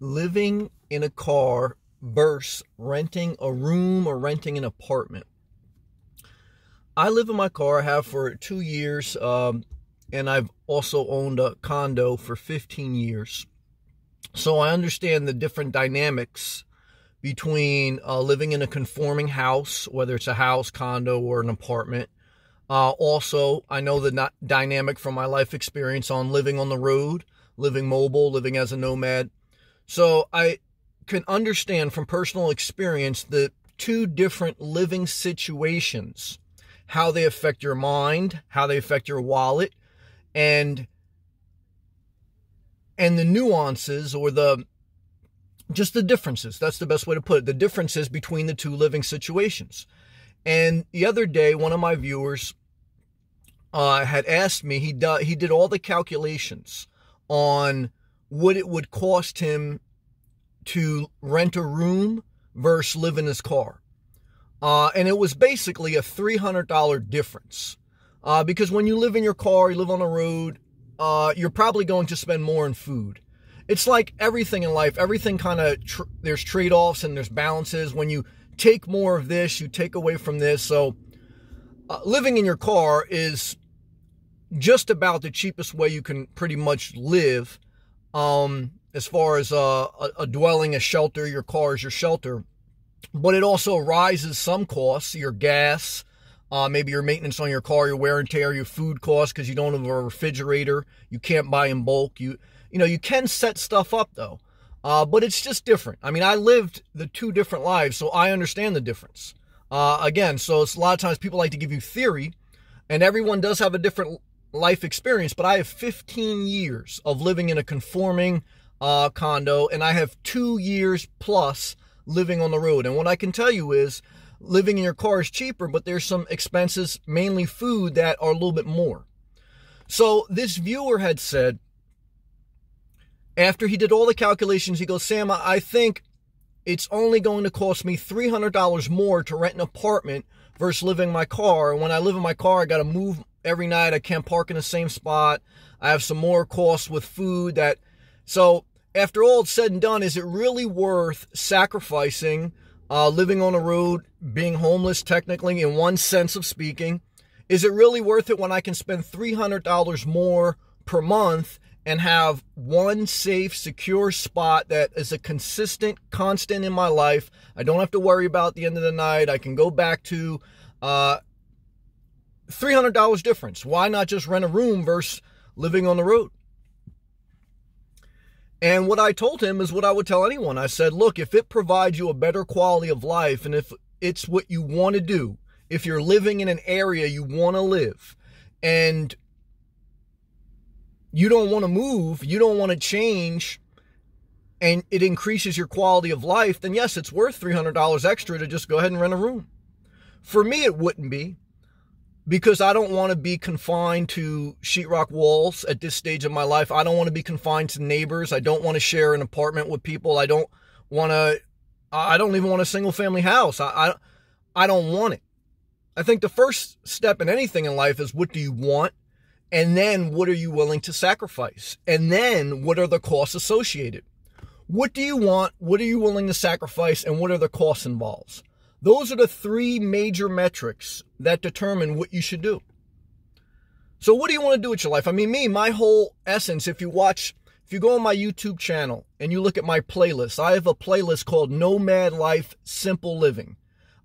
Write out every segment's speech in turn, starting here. living in a car versus renting a room or renting an apartment. I live in my car, I have for 2 years, and I've also owned a condo for 15 years. So I understand the different dynamics between living in a conforming house, whether it's a house, condo, or an apartment. Also, I know the dynamic from my life experience on living on the road, living mobile, living as a nomad. So I can understand from personal experience the two different living situations, how they affect your mind, how they affect your wallet, and the nuances or just the differences. That's the best way to put it. The differences between the two living situations. And the other day, one of my viewers had asked me, he did all the calculations on what it would cost him to rent a room versus live in his car. And it was basically a $300 difference. Because when you live in your car, you live on the road, you're probably going to spend more on food. It's like everything in life. Everything kind of, there's trade-offs and there's balances. When you take more of this, you take away from this. So living in your car is just about the cheapest way you can pretty much live, as far as a dwelling, a shelter. Your car is your shelter. But it also rises some costs, your gas, maybe your maintenance on your car, your wear and tear, your food costs because you don't have a refrigerator. You can't buy in bulk. You know, you can set stuff up, though. But it's just different. I mean, I lived the two different lives, so I understand the difference. Again, so it's a lot of times people like to give you theory, and everyone does have a different life experience. But I have 15 years of living in a conforming condo, and I have 2 years plus living on the road. And what I can tell you is living in your car is cheaper, but there's some expenses, mainly food, that are a little bit more. So this viewer had said, after he did all the calculations, he goes, Sam, I think it's only going to cost me $300 more to rent an apartment versus living in my car. And when I live in my car, I got to move every night. I can't park in the same spot. I have some more costs with food that, so after all it's said and done, is it really worth sacrificing, living on the road, being homeless technically in one sense of speaking? Is it really worth it when I can spend $300 more per month and have one safe, secure spot that is a consistent, constant in my life? I don't have to worry about at the end of the night. I can go back to $300 difference. Why not just rent a room versus living on the road? And what I told him is what I would tell anyone. I said, look, if it provides you a better quality of life and if it's what you want to do, if you're living in an area you want to live and you don't want to move, you don't want to change, and it increases your quality of life, then yes, it's worth $300 extra to just go ahead and rent a room. For me, it wouldn't be, because I don't want to be confined to sheetrock walls at this stage of my life. I don't want to be confined to neighbors. I don't want to share an apartment with people. I don't even want a single family house. I don't want it. I think the first step in anything in life is what do you want? And then what are you willing to sacrifice? And then what are the costs associated? What do you want? What are you willing to sacrifice? And what are the costs involved? Those are the three major metrics that determine what you should do. So what do you want to do with your life? I mean, my whole essence, if you go on my YouTube channel and you look at my playlist, I have a playlist called Nomad Life Simple Living.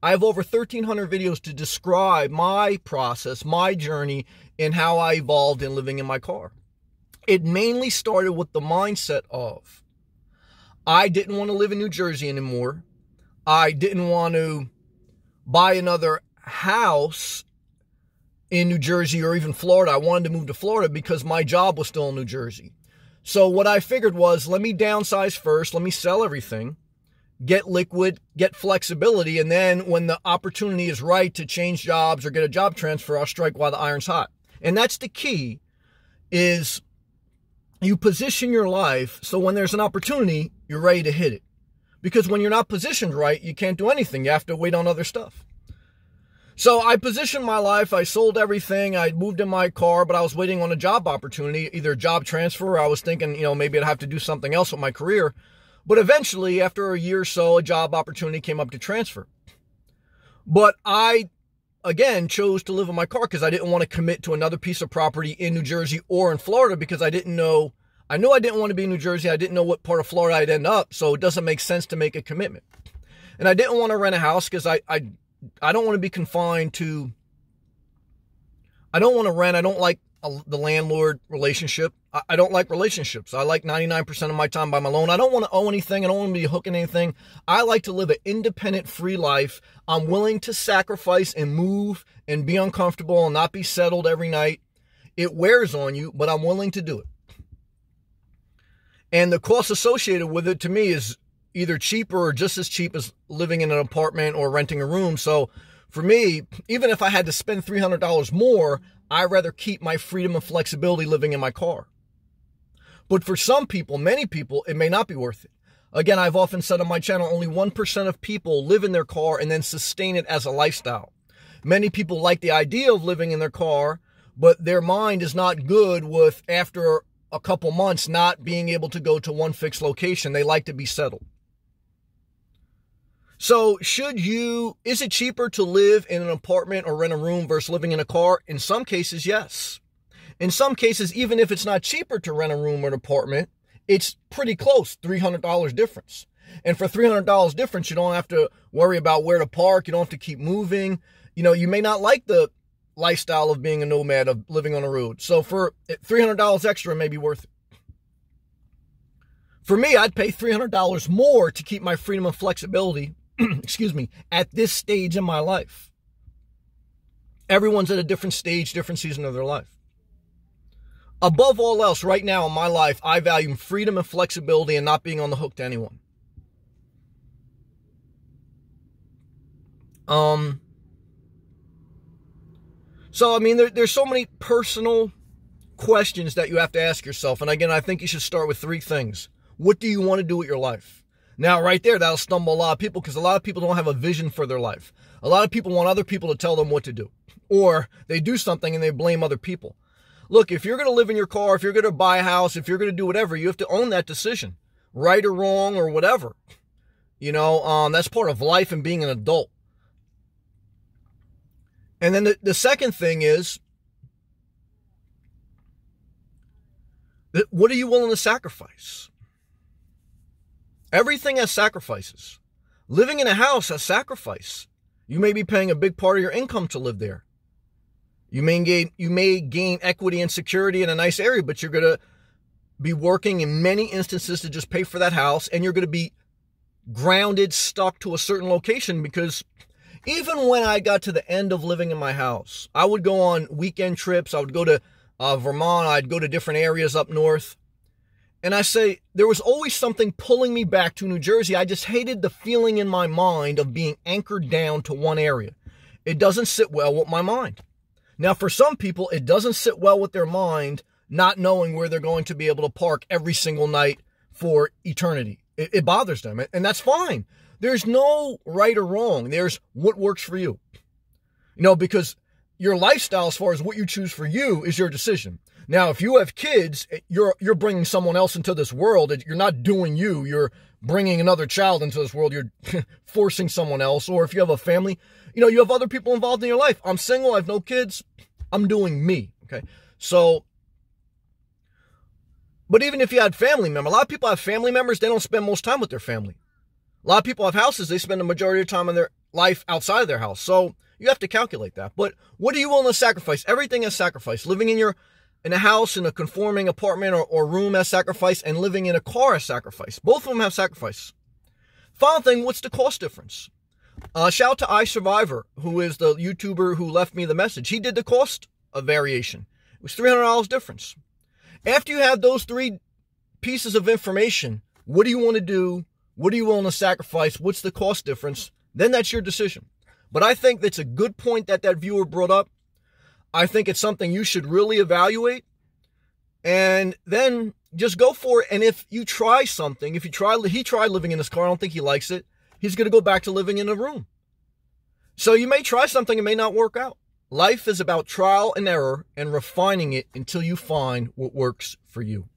I have over 1,300 videos to describe my process, my journey, and how I evolved in living in my car. It mainly started with the mindset of, I didn't want to live in New Jersey anymore. I didn't want to buy another house in New Jersey or even Florida. I wanted to move to Florida because my job was still in New Jersey. So what I figured was, let me downsize first. Let me sell everything, get liquid, get flexibility. And then when the opportunity is right to change jobs or get a job transfer, I'll strike while the iron's hot. And that's the key, is you position your life so when there's an opportunity, you're ready to hit it. Because when you're not positioned right, you can't do anything. You have to wait on other stuff. So I positioned my life. I sold everything. I moved in my car, but I was waiting on a job opportunity, either a job transfer, or I was thinking, you know, maybe I'd have to do something else with my career. But eventually, after a year or so, a job opportunity came up to transfer. But I, again, chose to live in my car because I didn't want to commit to another piece of property in New Jersey or in Florida because I didn't know. I knew I didn't want to be in New Jersey. I didn't know what part of Florida I'd end up. So it doesn't make sense to make a commitment. And I didn't want to rent a house because I don't want to be confined to. I don't want to rent. I don't like the landlord relationship. I don't like relationships. I like 99% of my time by my loan. I don't want to owe anything. I don't want to be hooking anything. I like to live an independent, free life. I'm willing to sacrifice and move and be uncomfortable and not be settled every night. It wears on you, but I'm willing to do it. And the cost associated with it to me is either cheaper or just as cheap as living in an apartment or renting a room. So for me, even if I had to spend $300 more, I'd rather keep my freedom and flexibility living in my car. But for some people, many people, it may not be worth it. Again, I've often said on my channel, only 1% of people live in their car and then sustain it as a lifestyle. Many people like the idea of living in their car, but their mind is not good with, after a couple months, not being able to go to one fixed location. They like to be settled. So is it cheaper to live in an apartment or rent a room versus living in a car? In some cases, yes. In some cases, even if it's not cheaper to rent a room or an apartment, it's pretty close, $300 difference. And for $300 difference, you don't have to worry about where to park. You don't have to keep moving. You know, you may not like the lifestyle of being a nomad, of living on a road. So for $300 extra, it may be worth it. For me, I'd pay $300 more to keep my freedom and flexibility, excuse me, at this stage in my life. Everyone's at a different stage, different season of their life. Above all else, right now in my life, I value freedom and flexibility and not being on the hook to anyone. So, I mean, there's so many personal questions that you have to ask yourself. And again, I think you should start with three things. What do you want to do with your life? Now, right there, that'll stumble a lot of people because a lot of people don't have a vision for their life. A lot of people want other people to tell them what to do. Or they do something and they blame other people. Look, if you're going to live in your car, if you're going to buy a house, if you're going to do whatever, you have to own that decision. Right or wrong or whatever. You know, that's part of life and being an adult. And then the second thing is, what are you willing to sacrifice? Everything has sacrifices. Living in a house has sacrifice. You may be paying a big part of your income to live there. You may gain equity and security in a nice area, but you're going to be working in many instances to just pay for that house, and you're going to be grounded, stuck to a certain location. Because even when I got to the end of living in my house, I would go on weekend trips. I would go to Vermont. I'd go to different areas up north. And I say, there was always something pulling me back to New Jersey. I just hated the feeling in my mind of being anchored down to one area. It doesn't sit well with my mind. Now, for some people, it doesn't sit well with their mind not knowing where they're going to be able to park every single night for eternity. It bothers them, and that's fine. There's no right or wrong. There's what works for you. You know, because your lifestyle, as far as what you choose for you, is your decision. Now, if you have kids, you're bringing someone else into this world. You're not doing you. You're bringing another child into this world. You're forcing someone else. Or if you have a family, you know, you have other people involved in your life. I'm single. I have no kids. I'm doing me. Okay. So, but even if you had family members, a lot of people have family members. They don't spend most time with their family. A lot of people have houses. They spend the majority of time in their life outside of their house. So you have to calculate that. But what are you willing to sacrifice? Everything is sacrifice. Living in a house, in a conforming apartment or room as sacrifice, and living in a car as sacrifice. Both of them have sacrifice. Final thing, what's the cost difference? Shout out to iSurvivor, who is the YouTuber who left me the message. He did the cost of variation. It was $300 difference. After you have those three pieces of information, what do you want to do? What are you willing to sacrifice? What's the cost difference? Then that's your decision. But I think that's a good point that viewer brought up. I think it's something you should really evaluate and then just go for it. And if you try something, he tried living in his car. I don't think he likes it. He's going to go back to living in a room. So you may try something. It may not work out. Life is about trial and error and refining it until you find what works for you.